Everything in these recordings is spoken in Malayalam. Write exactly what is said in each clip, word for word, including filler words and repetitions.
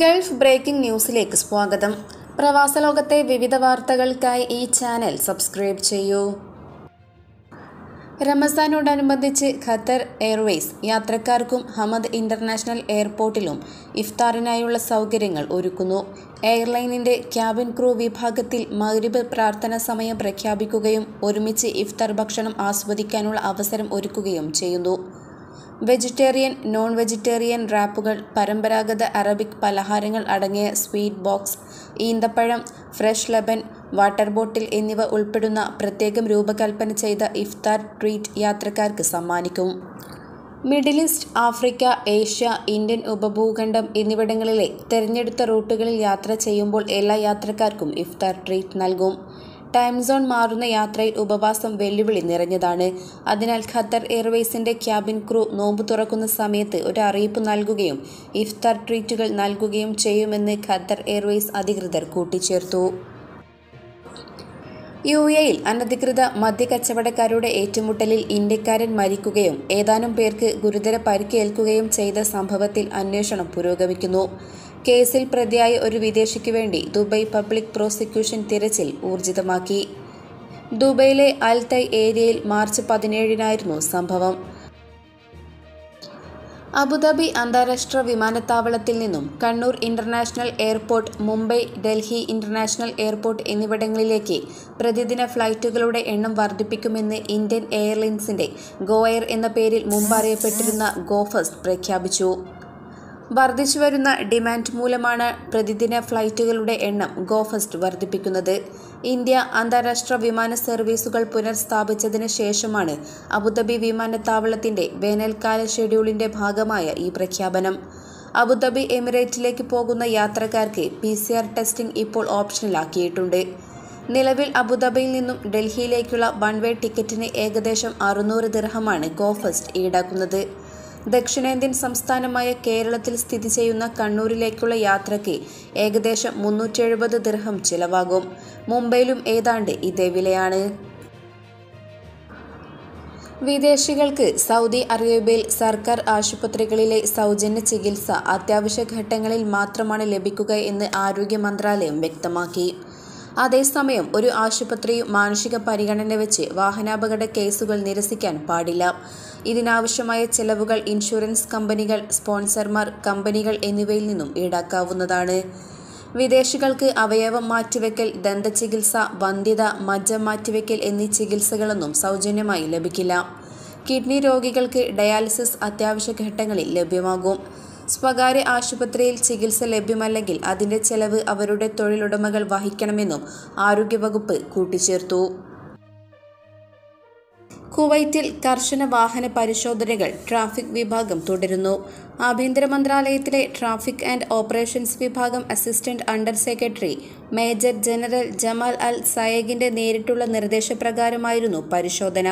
ഗൾഫ് ബ്രേക്കിംഗ് ന്യൂസിലേക്ക് സ്വാഗതം. പ്രവാസലോകത്തെ വിവിധ വാർത്തകൾക്കായി ഈ ചാനൽ സബ്സ്ക്രൈബ് ചെയ്യൂ. റമസാനോടനുബന്ധിച്ച് ഖത്തർ എയർവേസ് യാത്രക്കാർക്കും ഹമദ് ഇൻ്റർനാഷണൽ എയർപോർട്ടിലും ഇഫ്താറിനായുള്ള സൗകര്യങ്ങൾ ഒരുക്കുന്നു. എയർലൈനിൻ്റെ ക്യാബിൻ ക്രൂ വിഭാഗത്തിൽ മഗ്രിബ് പ്രാർത്ഥന സമയം പ്രഖ്യാപിക്കുകയും ഒരുമിച്ച് ഇഫ്താർ ഭക്ഷണം ആസ്വദിക്കാനുള്ള അവസരം ഒരുക്കുകയും ചെയ്യുന്നു. വെജിറ്റേറിയൻ, നോൺ വെജിറ്റേറിയൻ റാപ്പുകൾ, പരമ്പരാഗത അറബിക് പലഹാരങ്ങൾ അടങ്ങിയ സ്വീറ്റ് ബോക്സ്, ഈന്തപ്പഴം, ഫ്രഷ് ലബൻ, വാട്ടർ ബോട്ടിൽ എന്നിവ ഉൾപ്പെടുന്ന പ്രത്യേകം രൂപകൽപ്പന ചെയ്ത ഇഫ്താർ ട്രീറ്റ് യാത്രക്കാർക്ക് സമ്മാനിക്കും. Middle east, Africa, Asia, Indian ഉപഭൂഖണ്ഡം എന്നിവിടങ്ങളിലെ തിരഞ്ഞെടുത്ത റൂട്ടുകളിൽ യാത്ര ചെയ്യുമ്പോൾ എല്ലാ യാത്രക്കാർക്കും ഇഫ്താർ ട്രീറ്റ് നൽകും. ടൈം സോൺ മാറുന്ന യാത്രയിൽ ഉപവാസം വെല്ലുവിളി നിറഞ്ഞതാണ്. അതിനാൽ ഖത്തർ എയർവേസിൻ്റെ ക്യാബിൻ ക്രൂ നോമ്പ് തുറക്കുന്ന സമയത്ത് ഒരു അറിയിപ്പ് നൽകുകയും ഇഫ്താർ ട്രീറ്റുകൾ നൽകുകയും ചെയ്യുമെന്ന് ഖത്തർ എയർവേസ് അധികൃതർ കൂട്ടിച്ചേർത്തു. യു എയിൽ അനധികൃത മദ്യ കച്ചവടക്കാരുടെ ഏറ്റുമുട്ടലിൽ ഇന്ത്യക്കാരൻ മരിക്കുകയും ഏതാനും പേർക്ക് ഗുരുതര പരിക്കേൽക്കുകയും ചെയ്ത സംഭവത്തിൽ അന്വേഷണം പുരോഗമിക്കുന്നു. കേസിൽ പ്രതിയായ ഒരു വിദേശിക്ക് വേണ്ടി ദുബായ് പബ്ലിക് പ്രോസിക്യൂഷൻ തിരച്ചിൽ ഊർജിതമാക്കി. ദുബൈയിലെ അൽ തൈ ഏരിയയിൽ മാർച്ച് പതിനേഴിനായിരുന്നു സംഭവം. അബുദാബി അന്താരാഷ്ട്ര വിമാനത്താവളത്തിൽ നിന്നും Kannur international airport, Mumbai, Delhi international airport എന്നിവിടങ്ങളിലേക്ക് പ്രതിദിന ഫ്ലൈറ്റുകളുടെ എണ്ണം വർദ്ധിപ്പിക്കുമെന്ന് ഇന്ത്യൻ എയർലൈൻസിൻ്റെ ഗോ എയർ എന്ന പേരിൽ മുമ്പ് അറിയപ്പെട്ടിരുന്ന ഗോ ഫസ്റ്റ് പ്രഖ്യാപിച്ചു. വർദ്ധിച്ചുവരുന്ന ഡിമാൻഡ് മൂലമാണ് പ്രതിദിന ഫ്ലൈറ്റുകളുടെ എണ്ണം ഗോ ഫസ്റ്റ് വർദ്ധിപ്പിക്കുന്നത്. ഇന്ത്യ അന്താരാഷ്ട്ര വിമാന സർവീസുകൾ പുനഃസ്ഥാപിച്ചതിന് ശേഷമാണ് അബുദാബി വിമാനത്താവളത്തിൻ്റെ വേനൽക്കാല ഷെഡ്യൂളിൻ്റെ ഭാഗമായ ഈ പ്രഖ്യാപനം. അബുദാബി എമിറേറ്റിലേക്ക് പോകുന്ന യാത്രക്കാർക്ക് പി സി ആർ ടെസ്റ്റിംഗ് ഇപ്പോൾ ഓപ്ഷണലാക്കിയിട്ടുണ്ട്. നിലവിൽ അബുദാബിയിൽ നിന്നും ഡൽഹിയിലേക്കുള്ള വൺ വേ ടിക്കറ്റിന് ഏകദേശം അറുന്നൂറ് ദിർഹമാണ് ഗോ ഫസ്റ്റ് ഈടാക്കുന്നത്. ദക്ഷിണേന്ത്യൻ സംസ്ഥാനമായ കേരളത്തിൽ സ്ഥിതി ചെയ്യുന്ന കണ്ണൂരിലേക്കുള്ള യാത്രയ്ക്ക് ഏകദേശം മുന്നൂറ്റി എഴുപത് ദിർഹം ചിലവാകും. മുംബൈയിലും ഏതാണ്ട് ഇതേ വിലയാണ്. വിദേശികൾക്ക് സൗദി അറേബ്യയിൽ സർക്കാർ ആശുപത്രികളിലെ സൗജന്യ ചികിത്സ അത്യാവശ്യ ഘട്ടങ്ങളിൽ മാത്രമാണ് ലഭിക്കുക എന്ന് ആരോഗ്യ മന്ത്രാലയം വ്യക്തമാക്കി. അതേസമയം ഒരു ആശുപത്രിയും മാനുഷിക പരിഗണന വെച്ച് വാഹനാപകട കേസുകൾ നിരസിക്കാൻ പാടില്ല. ഇതിനാവശ്യമായ ചെലവുകൾ ഇൻഷുറൻസ് കമ്പനികൾ, സ്പോൺസർമാർ, കമ്പനികൾ എന്നിവയിൽ നിന്നും ഈടാക്കാവുന്നതാണ്. വിദേശികൾക്ക് അവയവം മാറ്റിവെക്കൽ, ദന്തചികിത്സ, വന്ധ്യത, മജ്ജ മാറ്റിവെക്കൽ എന്നീ ചികിത്സകളൊന്നും സൗജന്യമായി ലഭിക്കില്ല. കിഡ്നി രോഗികൾക്ക് ഡയാലിസിസ് അത്യാവശ്യ ഘട്ടങ്ങളിൽ ലഭ്യമാകും. സ്വകാര്യ ആശുപത്രിയിൽ ചികിത്സ ലഭ്യമല്ലെങ്കിൽ അതിൻ്റെ ചെലവ് അവരുടെ തൊഴിലുടമകൾ വഹിക്കണമെന്നും ആരോഗ്യവകുപ്പ് കൂട്ടിച്ചേർത്തു. കുവൈറ്റിൽ കർശന വാഹന പരിശോധനകൾ ട്രാഫിക് വിഭാഗം തുടരുന്നു. ആഭ്യന്തര മന്ത്രാലയത്തിലെ ട്രാഫിക് ആൻഡ് ഓപ്പറേഷൻസ് വിഭാഗം assistant under secretary major general Jamal Al സയേഗിൻ്റെ നേരിട്ടുള്ള നിർദ്ദേശപ്രകാരമായിരുന്നു പരിശോധന.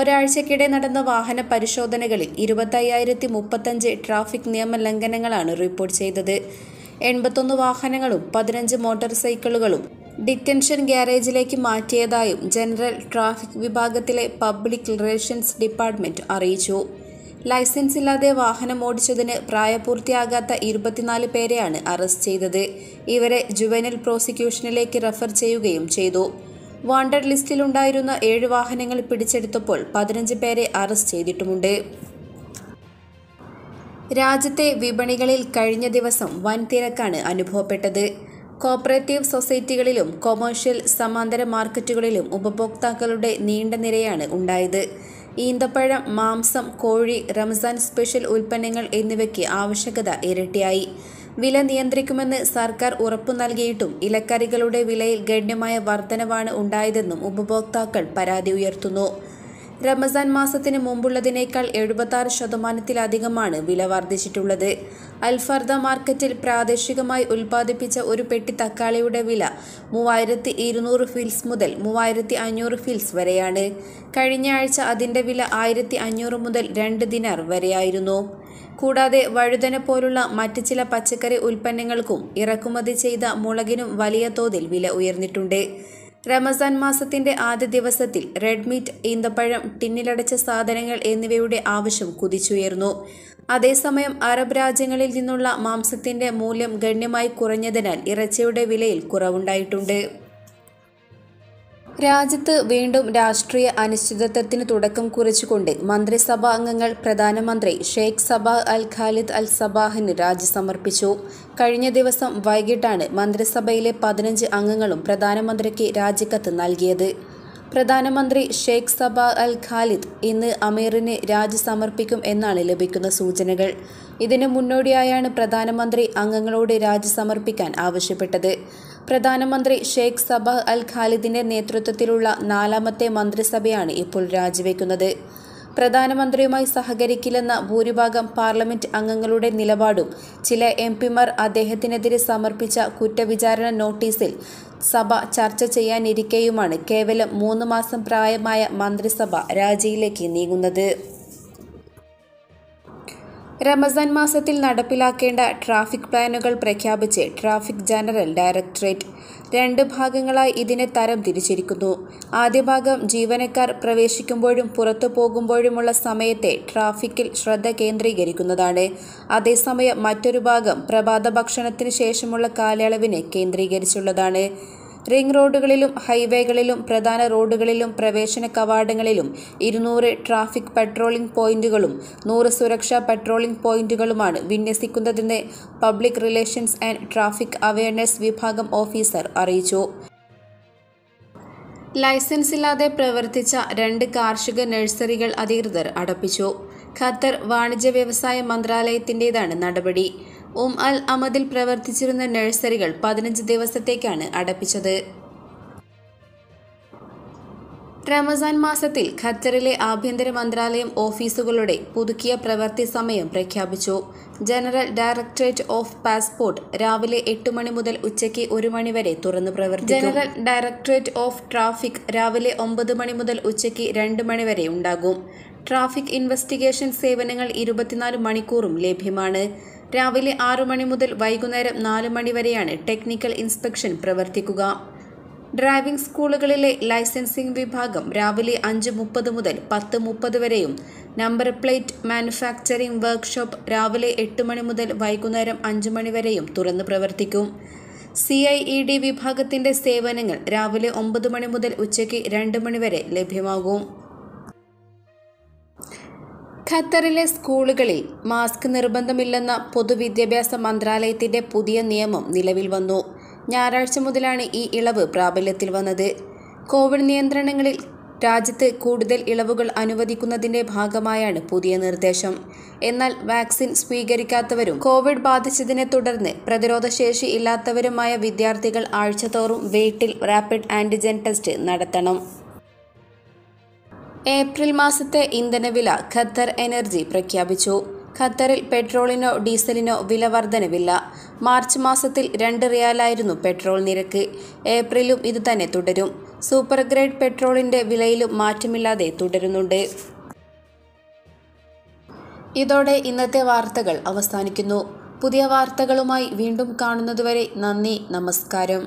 ഒരാഴ്ചക്കിടെ നടന്ന വാഹന പരിശോധനകളിൽ ഇരുപത്തയ്യായിരത്തി മുപ്പത്തഞ്ച് ട്രാഫിക് നിയമ ലംഘനങ്ങളാണ് റിപ്പോർട്ട് ചെയ്തത്. എൺപത്തൊന്ന് വാഹനങ്ങളും പതിനഞ്ച് മോട്ടോർ സൈക്കിളുകളും ഡിറ്റൻഷൻ ഗ്യാരേജിലേക്ക് മാറ്റിയതായും ജനറൽ ട്രാഫിക് വിഭാഗത്തിലെ പബ്ലിക് റിലേഷൻസ് ഡിപ്പാർട്ട്മെൻറ്റ് അറിയിച്ചു. ലൈസൻസ് ഇല്ലാതെ വാഹനം ഓടിച്ചതിന് പ്രായപൂർത്തിയാകാത്ത ഇരുപത്തിനാല് പേരെയാണ് അറസ്റ്റ് ചെയ്തത്. ഇവരെ ജുവനൽ പ്രോസിക്യൂഷനിലേക്ക് റഫർ ചെയ്യുകയും ചെയ്തു. വാണ്ടഡ് ലിസ്റ്റിലുണ്ടായിരുന്ന ഏഴ് വാഹനങ്ങൾ പിടിച്ചെടുത്തപ്പോൾ പതിനഞ്ച് പേരെ അറസ്റ്റ് ചെയ്തിട്ടുമുണ്ട്. രാജ്യത്തെ വിപണികളിൽ കഴിഞ്ഞ ദിവസം വൻ തിരക്കാണ് അനുഭവപ്പെട്ടത്. കോപ്പറേറ്റീവ് സൊസൈറ്റികളിലും കൊമേഴ്ഷ്യൽ സമാന്തര മാർക്കറ്റുകളിലും ഉപഭോക്താക്കളുടെ നീണ്ട നിരയാണ് ഉണ്ടായത്. ഈന്തപ്പഴം, മാംസം, കോഴി, റംസാൻ സ്പെഷ്യൽ ഉൽപ്പന്നങ്ങൾ എന്നിവയ്ക്ക് ആവശ്യകത ഇരട്ടിയായി. വില നിയന്ത്രിക്കുമെന്ന് സർക്കാർ ഉറപ്പു നൽകിയിട്ടും ഇലക്കറികളുടെ വിലയിൽ ഗണ്യമായ വർധനവാണ് ഉണ്ടായതെന്നും ഉപഭോക്താക്കൾ പരാതി ഉയർത്തുന്നു. റമസാൻ മാസത്തിന് മുമ്പുള്ളതിനേക്കാൾ എഴുപത്താറ് ശതമാനത്തിലധികമാണ് വില വർദ്ധിച്ചിട്ടുള്ളത്. അൽഫർദ മാർക്കറ്റിൽ പ്രാദേശികമായി ഉൽപ്പാദിപ്പിച്ച ഒരു പെട്ടി തക്കാളിയുടെ വില മൂവായിരത്തി ഇരുന്നൂറ് ഫിൽസ് മുതൽ മൂവായിരത്തി അഞ്ഞൂറ് ഫിൽസ് വരെയാണ്. കഴിഞ്ഞ ആഴ്ച അതിൻ്റെ വില ആയിരത്തി അഞ്ഞൂറ് മുതൽ രണ്ട് ദിനാർ വരെയായിരുന്നു. കൂടാതെ വഴുതന പോലുള്ള മറ്റ് ചില പച്ചക്കറി ഉൽപ്പന്നങ്ങൾക്കും ഇറക്കുമതി ചെയ്ത മുളകിനും വലിയ തോതിൽ വില ഉയർന്നിട്ടുണ്ട്. റമസാൻ മാസത്തിന്റെ ആദ്യ ദിവസത്തിൽ റെഡ് മീറ്റ്, ഈന്തപ്പഴം, ടിന്നിലടച്ച സാധനങ്ങൾ എന്നിവയുടെ ആവശ്യം കുതിച്ചുയർന്നു. അതേസമയം അറബ് രാജ്യങ്ങളിൽ നിന്നുള്ള മാംസത്തിന്റെ മൂല്യം ഗണ്യമായി കുറഞ്ഞതിനാൽ ഇറച്ചിയുടെ വിലയിൽ കുറവുണ്ടായിട്ടുണ്ട്. രാജ്യത്ത് വീണ്ടും രാഷ്ട്രീയ അനിശ്ചിതത്വത്തിന് തുടക്കം കുറിച്ചുകൊണ്ട് മന്ത്രിസഭാ അംഗങ്ങൾ പ്രധാനമന്ത്രി Sheikh Sabah Al Khalid Al സബാഹിന് രാജി സമർപ്പിച്ചു. കഴിഞ്ഞ ദിവസം വൈകിട്ടാണ് മന്ത്രിസഭയിലെ പതിനഞ്ച് അംഗങ്ങളും പ്രധാനമന്ത്രിക്ക് രാജിക്കത്ത് നൽകിയത്. പ്രധാനമന്ത്രി ഷെയ്ഖ് സബാഹ് അൽ ഖാലിദ് ഇന്ന് അമീറിന് രാജി സമർപ്പിക്കും എന്നാണ് ലഭിക്കുന്ന സൂചനകൾ. ഇതിന് മുന്നോടിയായാണ് പ്രധാനമന്ത്രി അംഗങ്ങളോട് രാജി സമർപ്പിക്കാൻ ആവശ്യപ്പെട്ടത്. പ്രധാനമന്ത്രി ഷെയ്ഖ് സബാഹ് അൽ ഖാലിദിന്റെ നേതൃത്വത്തിലുള്ള നാലാമത്തെ മന്ത്രിസഭയാണ് ഇപ്പോൾ രാജിവെക്കുന്നത്. പ്രധാനമന്ത്രിയുമായി സഹകരിക്കില്ലെന്ന ഭൂരിഭാഗം പാർലമെന്റ് അംഗങ്ങളുടെ നിലപാടും ചില എം പിമാർ അദ്ദേഹത്തിനെതിരെ സമർപ്പിച്ച കുറ്റവിചാരണ നോട്ടീസിൽ സഭ ചർച്ച ചെയ്യാനിരിക്കെയുമാണ് കേവലം മൂന്ന് മാസം പ്രായമായ മന്ത്രിസഭ രാജിയിലേക്ക് നീങ്ങുന്നത്. റമസാൻ മാസത്തിൽ നടപ്പിലാക്കേണ്ട ട്രാഫിക് പ്ലാനുകൾ പ്രഖ്യാപിച്ച് ട്രാഫിക് ജനറൽ ഡയറക്ടറേറ്റ് രണ്ട് ഭാഗങ്ങളായി ഇതിനെ തരം തിരിച്ചിരിക്കുന്നു. ആദ്യ ഭാഗം ജീവനക്കാർ പ്രവേശിക്കുമ്പോഴും പുറത്തു പോകുമ്പോഴുമുള്ള സമയത്തെ ട്രാഫിക്കിൽ ശ്രദ്ധ കേന്ദ്രീകരിക്കുന്നതാണ്. അതേസമയം മറ്റൊരു ഭാഗം പ്രഭാത ഭക്ഷണത്തിന് ശേഷമുള്ള കാലയളവിനെ കേന്ദ്രീകരിച്ചുള്ളതാണ്. റിംഗ് റോഡുകളിലും ഹൈവേകളിലും പ്രധാന റോഡുകളിലും പ്രവേശന കവാടങ്ങളിലും ഇരുന്നൂറ് ട്രാഫിക് പട്രോളിംഗ് പോയിന്റുകളും നൂറ് സുരക്ഷാ പട്രോളിംഗ് പോയിന്റുകളുമാണ് വിന്യസിക്കുന്നതെന്ന് public relations and traffic awareness വിഭാഗം ഓഫീസർ അറിയിച്ചു. ലൈസൻസില്ലാതെ പ്രവർത്തിച്ച രണ്ട് കാർഷിക നഴ്സറികൾ അധികൃതർ അടപ്പിച്ചു. ഖത്തർ വാണിജ്യ വ്യവസായ മന്ത്രാലയത്തിൻ്റേതാണ് നടപടി. ഉം അൽ അമദിൽ പ്രവർത്തിച്ചിരുന്ന നഴ്സറികൾ പതിനഞ്ച് ദിവസത്തേക്കാണ് അടപ്പിച്ചത്. റമസാൻ മാസത്തിൽ ഖത്തറിലെ ആഭ്യന്തര മന്ത്രാലയം ഓഫീസുകളുടെ പുതുക്കിയ പ്രവൃത്തി സമയം പ്രഖ്യാപിച്ചു. ജനറൽ ഡയറക്ടറേറ്റ് ഓഫ് പാസ്പോർട്ട് രാവിലെ എട്ട് മണി മുതൽ ഉച്ചയ്ക്ക് ഒരു മണി വരെ തുറന്നു പ്രവർത്തിക്കും. ജനറൽ ഡയറക്ടറേറ്റ് ഓഫ് ട്രാഫിക് രാവിലെ ഒമ്പത് മണി മുതൽ ഉച്ചയ്ക്ക് രണ്ട് മണി വരെ ഉണ്ടാകും. ട്രാഫിക് ഇൻവെസ്റ്റിഗേഷൻ സേവനങ്ങൾ ഇരുപത്തിനാല് മണിക്കൂറും ലഭ്യമാണ്. രാവിലെ ആറു മണി മുതൽ വൈകുന്നേരം നാല് മണി വരെയാണ് ടെക്നിക്കൽ ഇൻസ്പെക്ഷൻ പ്രവർത്തിക്കുക. ഡ്രൈവിംഗ് സ്കൂളുകളിലെ ലൈസൻസിംഗ് വിഭാഗം രാവിലെ അഞ്ച് മുപ്പത് മുതൽ പത്ത് മുപ്പത് വരെയും നമ്പർ പ്ലേറ്റ് മാനുഫാക്ചറിംഗ് വർക്ക്ഷോപ്പ് രാവിലെ എട്ട് മണി മുതൽ വൈകുന്നേരം അഞ്ച് മണി വരെയും തുറന്ന് പ്രവർത്തിക്കും. സി ഐ ഇ ഡി വിഭാഗത്തിൻ്റെ സേവനങ്ങൾ രാവിലെ ഒമ്പത് മണി മുതൽ ഉച്ചയ്ക്ക് രണ്ട് മണി വരെ ലഭ്യമാകും. ഖത്തറിലെ സ്കൂളുകളിൽ മാസ്ക് നിർബന്ധമില്ലെന്ന പൊതുവിദ്യാഭ്യാസ മന്ത്രാലയത്തിൻ്റെ പുതിയ നിയമം നിലവിൽ വന്നു. ഞായറാഴ്ച മുതലാണ് ഈ ഇളവ് പ്രാബല്യത്തിൽ വന്നത്. കോവിഡ് നിയന്ത്രണങ്ങളിൽ രാജ്യത്ത് കൂടുതൽ ഇളവുകൾ അനുവദിക്കുന്നതിൻ്റെ ഭാഗമായാണ് പുതിയ നിർദ്ദേശം. എന്നാൽ വാക്സിൻ സ്വീകരിക്കാത്തവരും കോവിഡ് ബാധിച്ചതിനെ തുടർന്ന് പ്രതിരോധശേഷി ഇല്ലാത്തവരുമായ വിദ്യാർത്ഥികൾ ആഴ്ചതോറും വീട്ടിൽ റാപ്പിഡ് ആൻറ്റിജൻ ടെസ്റ്റ് നടത്തണം. ഏപ്രിൽ മാസത്തെ ഇന്ധനവില ഖത്തർ എനർജി പ്രഖ്യാപിച്ചു. ഖത്തറിൽ പെട്രോളിനോ ഡീസലിനോ വില വർധനവില്ല. മാർച്ച് മാസത്തിൽ രണ്ട് റിയാലായിരുന്നു പെട്രോൾ നിരക്ക്. ഏപ്രിലും ഇത് തന്നെ തുടരും. സൂപ്പർ ഗ്രേഡ് പെട്രോളിൻ്റെ വിലയിലും മാറ്റമില്ലാതെ തുടരുന്നുണ്ട്. ഇതോടെ ഇന്നത്തെ വാർത്തകൾ അവസാനിക്കുന്നു. പുതിയ വാർത്തകളുമായി വീണ്ടും കാണുന്നതുവരെ നന്ദി, നമസ്കാരം.